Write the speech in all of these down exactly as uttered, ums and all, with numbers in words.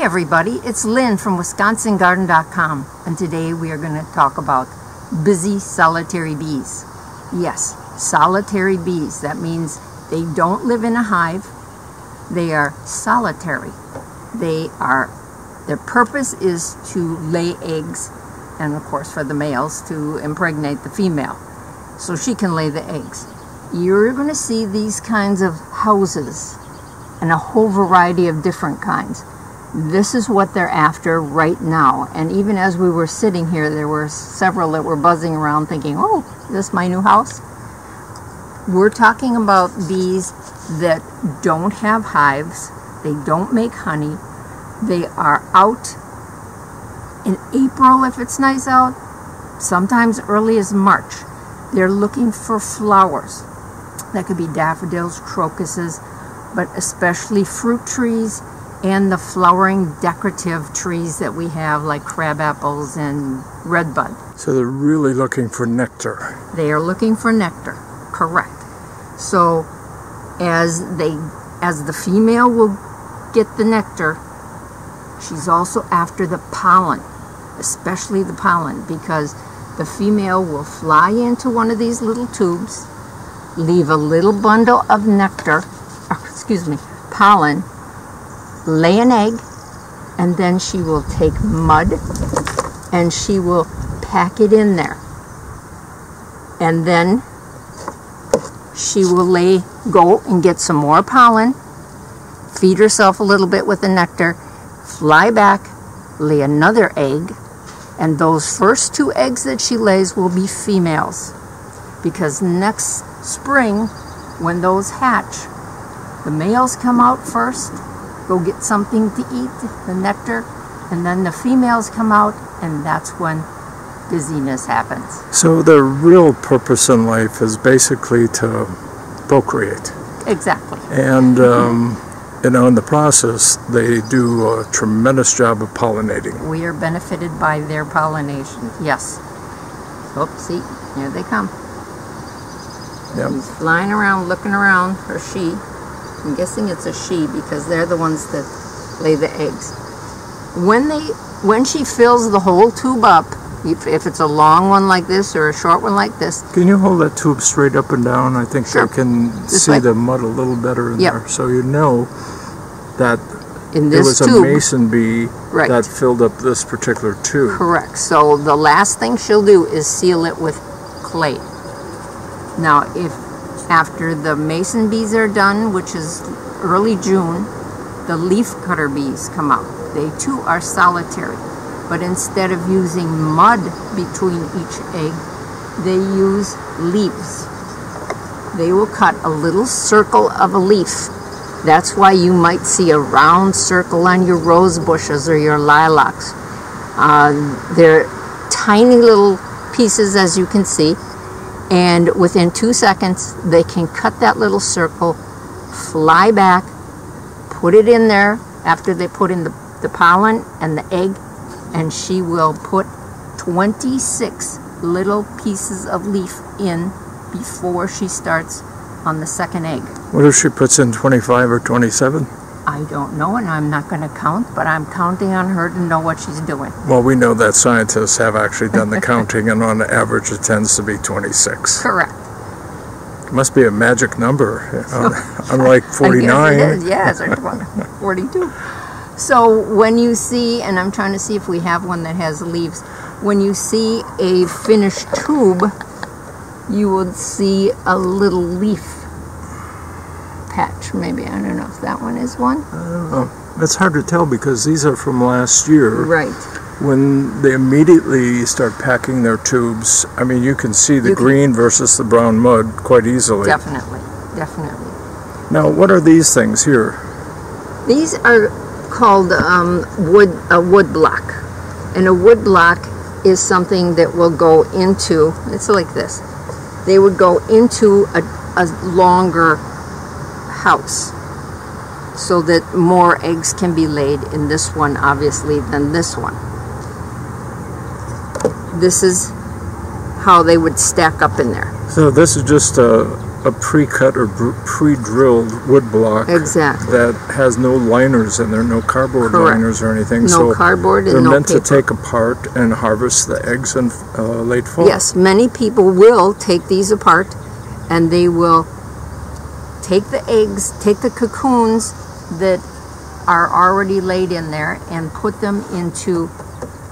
Hi everybody, it's Lynn from Wisconsin Garden dot com, and today we are going to talk about busy solitary bees. Yes, solitary bees. That means they don't live in a hive. They are solitary. They are, their purpose is to lay eggs, and of course for the males to impregnate the female so she can lay the eggs. You're going to see these kinds of houses and a whole variety of different kinds. This is what they're after right now. And even as we were sitting here, there were several that were buzzing around thinking, oh, is this my new house? We're talking about bees that don't have hives. They don't make honey. They are out in April if it's nice out, sometimes early as March. They're looking for flowers. That could be daffodils, crocuses, but especially fruit trees and the flowering decorative trees that we have, like crab apples and redbud. So they're really looking for nectar. They are looking for nectar, correct. So as they, as the female will get the nectar, she's also after the pollen, especially the pollen, because the female will fly into one of these little tubes, leave a little bundle of nectar, or, excuse me, pollen, lay an egg, and then she will take mud and she will pack it in there, and then she will lay go and get some more pollen, feed herself a little bit with the nectar, fly back, lay another egg, and those first two eggs that she lays will be females, because next spring when those hatch, the males come out first, go get something to eat, the nectar, and then the females come out, and that's when busyness happens. So their real purpose in life is basically to procreate. Exactly. And, um, you know, in the process, they do a tremendous job of pollinating. We are benefited by their pollination, yes. Oops, see, here they come. Yep. He's flying around, looking around, or she. I'm guessing it's a she because they're the ones that lay the eggs. When they, when she fills the whole tube up, if, if it's a long one like this or a short one like this. Can you hold that tube straight up and down? I think sure. They can this see way. The mud a little better in yep. there. So you know that in this there was tube, a mason bee right. that filled up this particular tube. Correct. So the last thing she'll do is seal it with clay. Now if after the mason bees are done, which is early June, the leafcutter bees come out. They too are solitary, but instead of using mud between each egg, they use leaves. They will cut a little circle of a leaf. That's why you might see a round circle on your rose bushes or your lilacs. Uh, they're tiny little pieces, as you can see. And within two seconds, they can cut that little circle, fly back, put it in there after they put in the, the pollen and the egg, and she will put twenty-six little pieces of leaf in before she starts on the second egg. What if she puts in twenty-five or twenty-seven? I don't know, and I'm not going to count, but I'm counting on her to know what she's doing. Well, we know that scientists have actually done the counting, and on average it tends to be twenty-six. Correct. It must be a magic number, unlike forty-nine. I guess it is, yes, or forty-two. So when you see, and I'm trying to see if we have one that has leaves, when you see a finished tube, you would see a little leaf. Patch, maybe. I don't know if that one is one. I don't know. It's hard to tell because these are from last year. Right. When they immediately start packing their tubes, I mean, you can see the you green can. versus the brown mud quite easily. Definitely, definitely. Now, what are these things here? These are called um, wood a wood block, and a wood block is something that will go into. It's like this. They would go into a, a longer house so that more eggs can be laid in this one, obviously, than this one. This is how they would stack up in there. So this is just a, a pre-cut or pre-drilled wood block exactly. that has no liners in there, no cardboard Correct. liners or anything. No so cardboard and no paper. They're meant to take apart and harvest the eggs in uh, late fall. Yes, many people will take these apart, and they will take the eggs, take the cocoons that are already laid in there, and put them into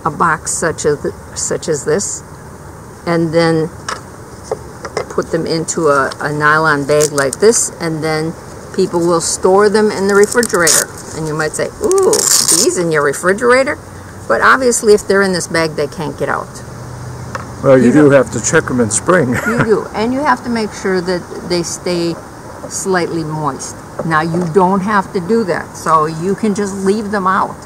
a box such as the, such as this, and then put them into a, a nylon bag like this, and then people will store them in the refrigerator. And you might say, ooh, bees in your refrigerator? But obviously if they're in this bag, they can't get out. Well, you, you do have to check them in spring. You do, and you have to make sure that they stay slightly moist. Now you don't have to do that, so you can just leave them out,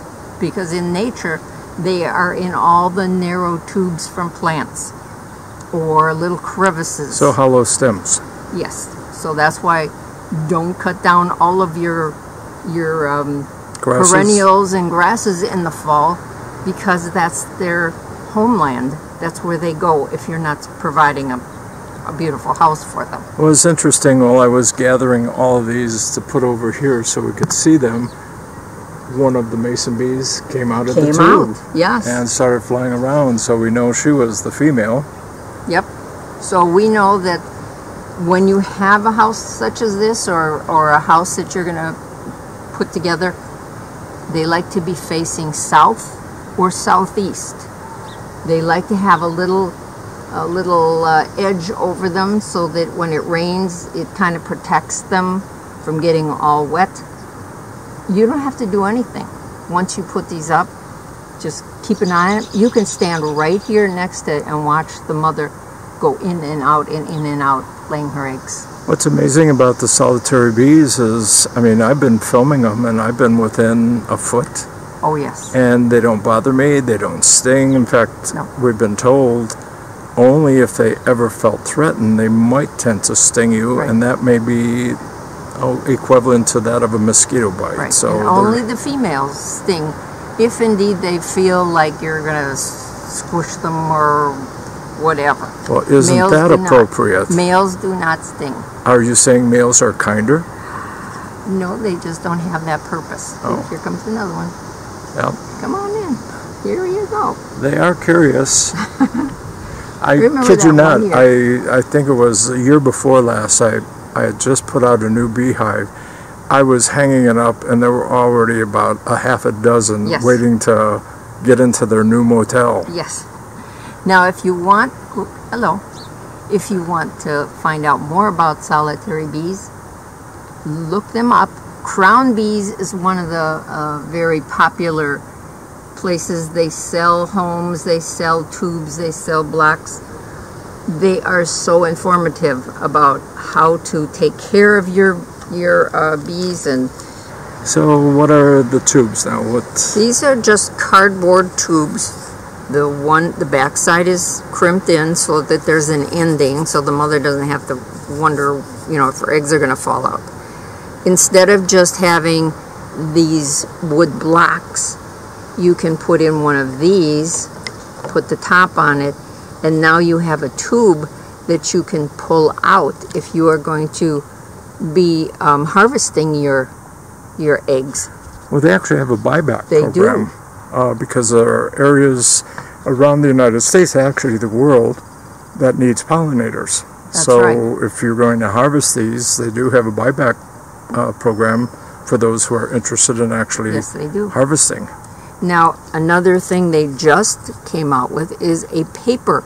because in nature they are in all the narrow tubes from plants or little crevices. So hollow stems. Yes. So that's why don't cut down all of your your um, perennials and grasses in the fall, because that's their homeland. That's where they go if you're not providing a, a beautiful house for them. Well, it was interesting while I was gathering all of these to put over here so we could see them. One of the mason bees came out of came the tube. Out. Yes. And started flying around, so we know she was the female. Yep. So we know that when you have a house such as this, or, or a house that you're going to put together, they like to be facing south or southeast. They like to have a little, a little uh, edge over them so that when it rains, it kind of protects them from getting all wet. You don't have to do anything. Once you put these up, just keep an eye on it. You can stand right here next to it and watch the mother go in and out and in and out laying her eggs. What's amazing about the solitary bees is, I mean, I've been filming them and I've been within a foot. Oh, yes. And they don't bother me. They don't sting. In fact, no. We've been told only if they ever felt threatened, they might tend to sting you. Right. And that may be equivalent to that of a mosquito bite. Right. So and only the females sting. If indeed they feel like you're going to squish them or whatever. Well, isn't males that appropriate? Not, males do not sting. Are you saying males are kinder? No, they just don't have that purpose. Oh. Here comes another one. Yep. Come on in. Here you go. They are curious. I Remember kid you not, I, I think it was the year before last, I, I had just put out a new beehive. I was hanging it up, and there were already about a half a dozen yes. waiting to get into their new motel. Yes. Now, if you want, hello, if you want to find out more about solitary bees, look them up. Crown Bees is one of the uh, very popular places. They sell homes, they sell tubes, they sell blocks. They are so informative about how to take care of your your uh, bees. And so what are the tubes now? What these are just cardboard tubes. The one the back side is crimped in so that there's an ending, so the mother doesn't have to wonder, you know, if her eggs are going to fall out. Instead of just having these wood blocks, you can put in one of these, put the top on it, and now you have a tube that you can pull out if you are going to be um, harvesting your your eggs. Well, they actually have a buyback they program. Do. Uh, because there are areas around the United States, actually the world, that needs pollinators. That's so right. If you're going to harvest these, they do have a buyback uh, program for those who are interested in actually yes, they do. harvesting. Now, another thing they just came out with is a paper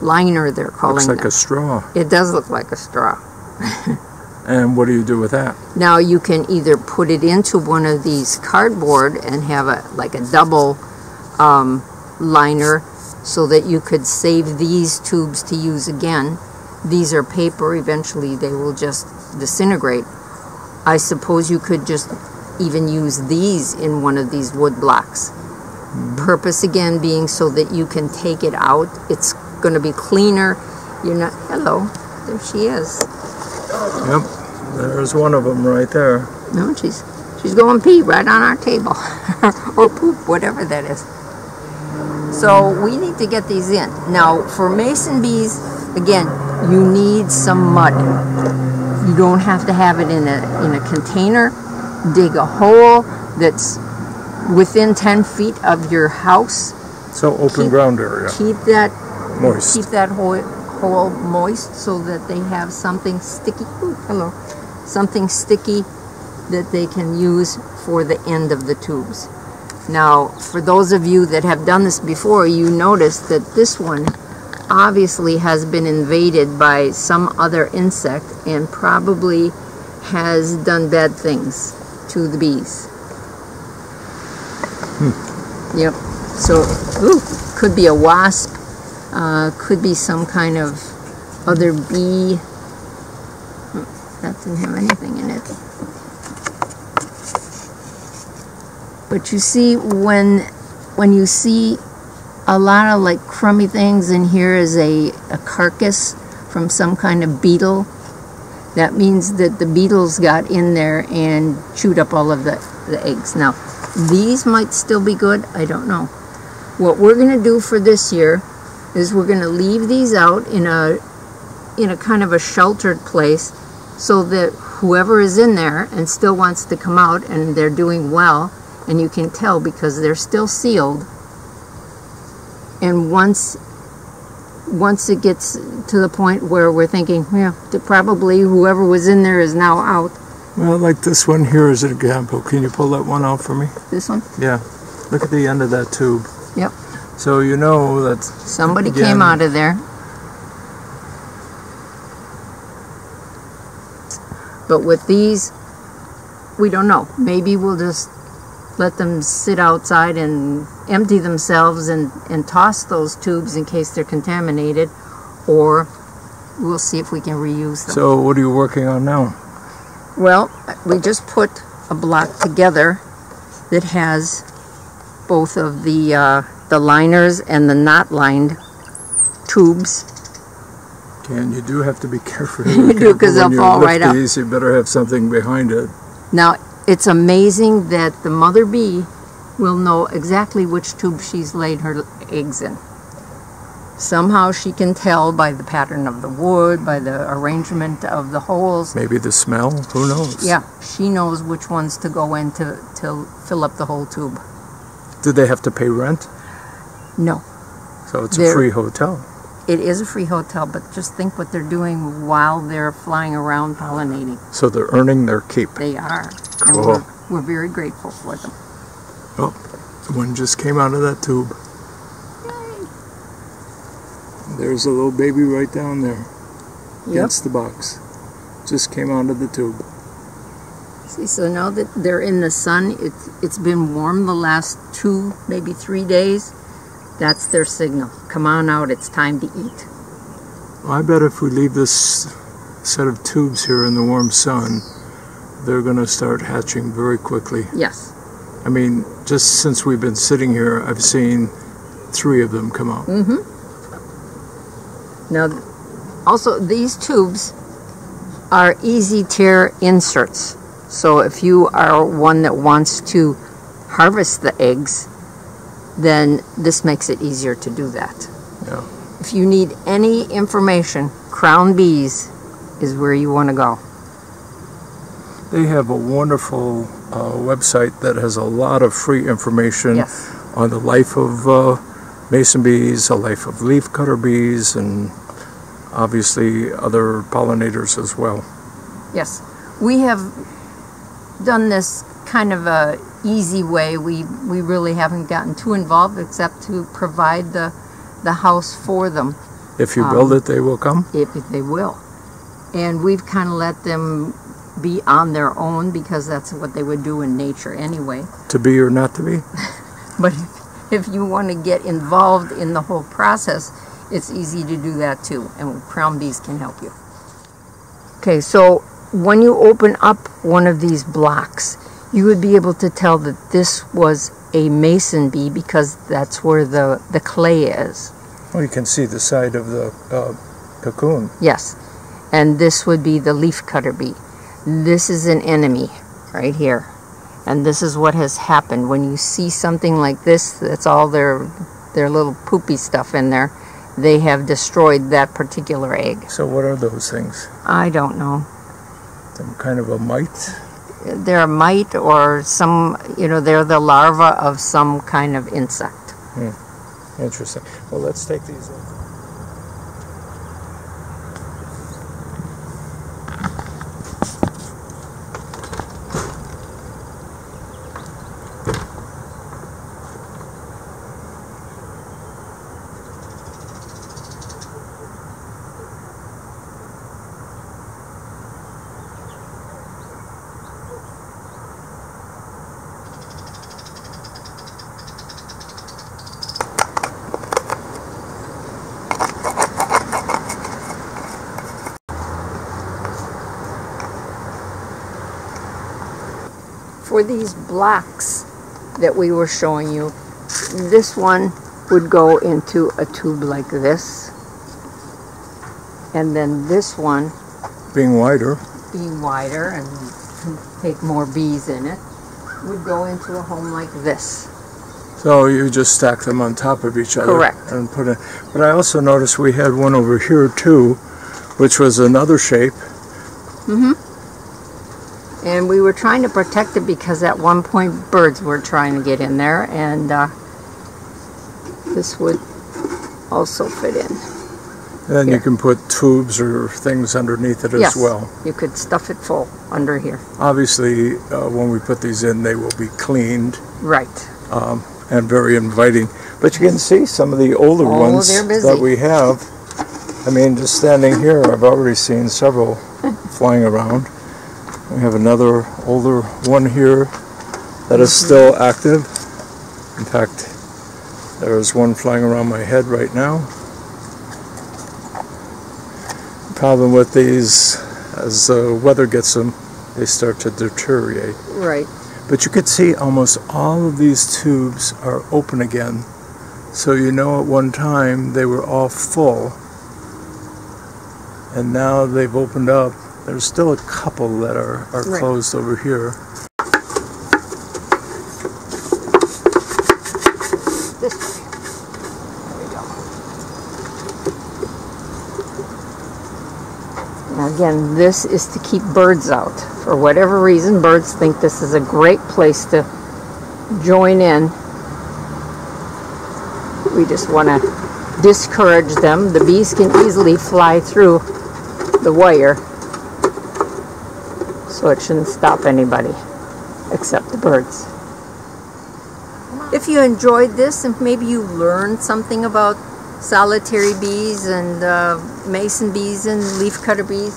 liner, they're calling it. Looks like them. a straw. It does look like a straw. And what do you do with that? Now you can either put it into one of these cardboard and have a like a double um, liner so that you could save these tubes to use again. These are paper. Eventually they will just disintegrate. I suppose you could just even use these in one of these wood blocks. Mm-hmm. Purpose again being so that you can take it out. It's going to be cleaner. You're not... Hello. There she is. Yep, there's one of them right there. No, she's she's going pee right on our table, or poop, whatever that is. So we need to get these in. Now, for mason bees, again, you need some mud. You don't have to have it in a, in a container. Dig a hole that's within ten feet of your house. So open keep, ground area. Keep that moist. Keep that hole, hole moist so that they have something sticky. Ooh, hello. Something sticky that they can use for the end of the tubes. Now, for those of you that have done this before, you notice that this one obviously has been invaded by some other insect and probably has done bad things to the bees. Hmm. Yep. So, ooh, could be a wasp, uh, could be some kind of other bee. Oh, that didn't have anything in it. But you see, when when you see a lot of like crummy things, and here is a, a carcass from some kind of beetle, that means that the beetles got in there and chewed up all of the, the eggs. Now, these might still be good, I don't know. What we're gonna do for this year is we're gonna leave these out in a, in a kind of a sheltered place so that whoever is in there and still wants to come out and they're doing well, and you can tell because they're still sealed. And once once it gets to the point where we're thinking, yeah, probably whoever was in there is now out. Well, like this one here is an example. Can you pull that one out for me? This one? Yeah. Look at the end of that tube. Yep. So you know that somebody again, came out of there. But with these, we don't know. Maybe we'll just let them sit outside and empty themselves and, and toss those tubes in case they're contaminated, or we'll see if we can reuse them. So what are you working on now? Well, we just put a block together that has both of the, uh, the liners and the not lined tubes. And you do have to be careful. You do, because they'll fall right up. You better have something behind it. Now, it's amazing that the mother bee will know exactly which tube she's laid her eggs in. Somehow she can tell by the pattern of the wood, by the arrangement of the holes. Maybe the smell, who knows? Yeah, she knows which ones to go in to, to fill up the whole tube. Do they have to pay rent? No. So it's they're, a free hotel. It is a free hotel, but just think what they're doing while they're flying around pollinating. So they're earning their keep. They are. Cool. And we're, we're very grateful for them. Oh, one just came out of that tube. Yay. There's a little baby right down there. Yep. Against the box. Just came out of the tube. See, so now that they're in the sun, it's, it's been warm the last two, maybe three days. That's their signal. Come on out, it's time to eat. Well, I bet if we leave this set of tubes here in the warm sun, they're going to start hatching very quickly. Yes. I mean, just since we've been sitting here, I've seen three of them come out. Mm-hmm. Now, also, these tubes are easy tear inserts. So if you are one that wants to harvest the eggs, then this makes it easier to do that. Yeah. If you need any information, Crown Bees is where you want to go. They have a wonderful uh, website that has a lot of free information. Yes. On the life of uh, mason bees, the life of leafcutter bees, and obviously other pollinators as well. Yes. We have done this kind of a easy way. We we really haven't gotten too involved except to provide the the house for them. If you um, build it, they will come? If they will. And we've kind of let them be on their own because that's what they would do in nature anyway. To be or not to be? But if, if you want to get involved in the whole process, it's easy to do that too, and Crown Bees can help you. Okay, so when you open up one of these blocks, you would be able to tell that this was a mason bee because that's where the, the clay is. Well, you can see the side of the uh, cocoon. Yes, and this would be the leafcutter bee. This is an enemy right here, and this is what has happened. When you see something like this, that's all their, their little poopy stuff in there, they have destroyed that particular egg. So what are those things? I don't know. Some kind of a mite? They're a mite or some, you know, they're the larva of some kind of insect. Hmm. Interesting. Well, let's take these off. For these blocks that we were showing you, this one would go into a tube like this, and then this one being wider being wider and take more bees in it would go into a home like this. So you just stack them on top of each other. Correct. And put in, but I also noticed we had one over here too, which was another shape. Mm-hmm. And we were trying to protect it because at one point birds were trying to get in there, and uh, this would also fit in. And then you can put tubes or things underneath it as well. Yes, you could stuff it full under here. Obviously, uh, when we put these in, they will be cleaned. Right. Um, and very inviting. But you can see some of the older oh, ones that we have. I mean, just standing here, I've already seen several flying around. We have another older one here that is still active. In fact, there's one flying around my head right now. The problem with these, as the weather gets them, they start to deteriorate. Right. But you could see almost all of these tubes are open again. So you know at one time they were all full, and now they've opened up. There's still a couple that are, are right. closed over here. This way. There we go. Now again, this is to keep birds out. For whatever reason, birds think this is a great place to join in. We just want to discourage them. The bees can easily fly through the wire, so it shouldn't stop anybody except the birds. If you enjoyed this and maybe you learned something about solitary bees and uh, mason bees and leafcutter bees,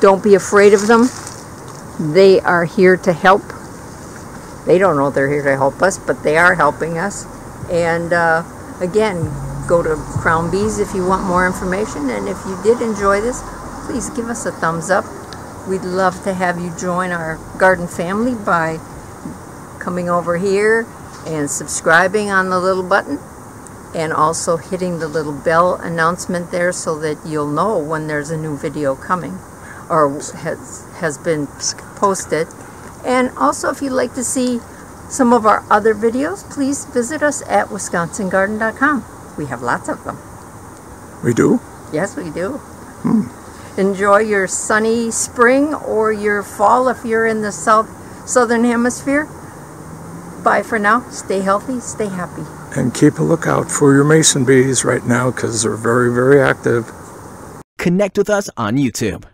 don't be afraid of them. They are here to help. They don't know they're here to help us, but they are helping us. And uh, again, go to Crown Bees if you want more information. And if you did enjoy this, please give us a thumbs up. We'd love to have you join our garden family by coming over here and subscribing on the little button, and also hitting the little bell announcement there so that you'll know when there's a new video coming or has, has been posted. And also, if you'd like to see some of our other videos, please visit us at Wisconsin Garden dot com. We have lots of them. We do? Yes, we do. Hmm. Enjoy your sunny spring or your fall if you're in the south southern hemisphere. Bye for now. Stay healthy, stay happy. And keep a lookout for your mason bees right now, because they're very, very active. Connect with us on YouTube.